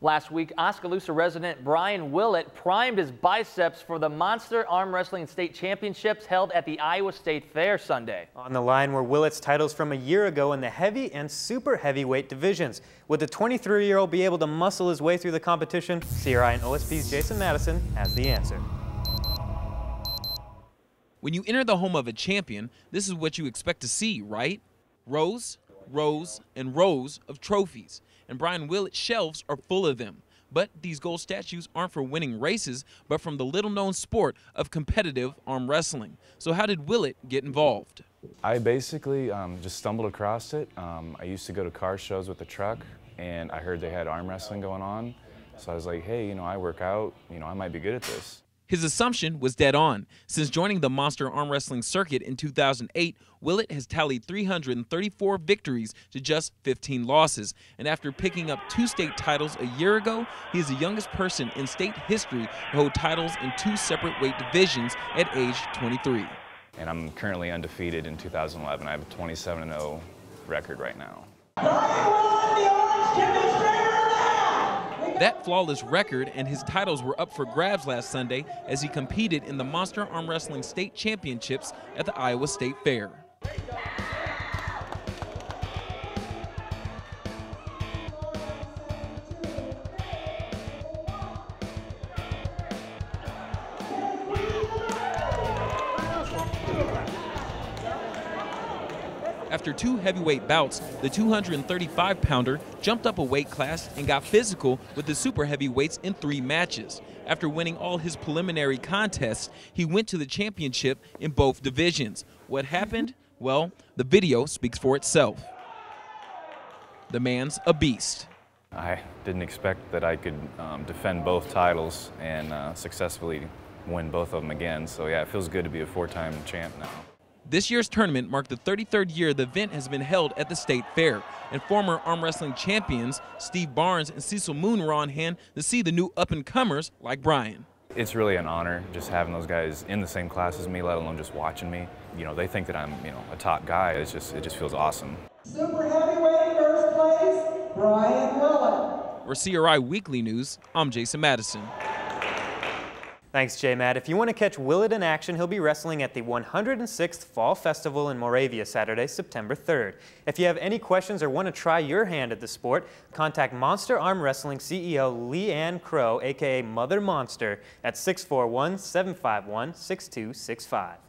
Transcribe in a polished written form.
Last week, Oskaloosa resident Brian Willett primed his biceps for the Monster Arm Wrestling State Championships held at the Iowa State Fair Sunday. On the line were Willett's titles from a year ago in the heavy and super heavyweight divisions. Would the 23-year-old be able to muscle his way through the competition? CRI and OSP's Jason Madison has the answer. When you enter the home of a champion, this is what you expect to see, right? Rows, rows, and rows of trophies. And Brian Willett's shelves are full of them. But these gold statues aren't for winning races, but from the little-known sport of competitive arm wrestling. So how did Willett get involved? I basically just stumbled across it. I used to go to car shows with the truck, and I heard they had arm wrestling going on. So I was like, hey, you know, I work out. You know, I might be good at this. His assumption was dead on. Since joining the Monster Arm Wrestling circuit in 2008, Willett has tallied 334 victories to just 15 losses. And after picking up 2 state titles a year ago, he is the youngest person in state history to hold titles in 2 separate weight divisions at age 23. And I'm currently undefeated in 2011. I have a 27-0 record right now. That flawless record and his titles were up for grabs last Sunday as he competed in the Monster Arm Wrestling State Championships at the Iowa State Fair. After 2 heavyweight bouts, the 235-pounder jumped up a weight class and got physical with the super heavyweights in 3 matches. After winning all his preliminary contests, he went to the championship in both divisions. What happened? Well, the video speaks for itself. The man's a beast. I didn't expect that I could defend both titles and successfully win both of them again. So yeah, it feels good to be a 4-time champ now. This year's tournament marked the 33rd year the event has been held at the State Fair, and former arm wrestling champions Steve Barnes and Cecil Moon were on hand to see the new up-and-comers like Brian. It's really an honor just having those guys in the same class as me, let alone just watching me. You know, they think that I'm, you know, a top guy. It's just, it just feels awesome. Super heavyweight first place, Brian Willett. For CRI Weekly News, I'm Jason Madison. Thanks, J-Matt. If you want to catch Willett in action, he'll be wrestling at the 106th Fall Festival in Moravia Saturday, September 3rd. If you have any questions or want to try your hand at the sport, contact Monster Arm Wrestling CEO Leanne Crow, a.k.a. Mother Monster, at 641-751-6265.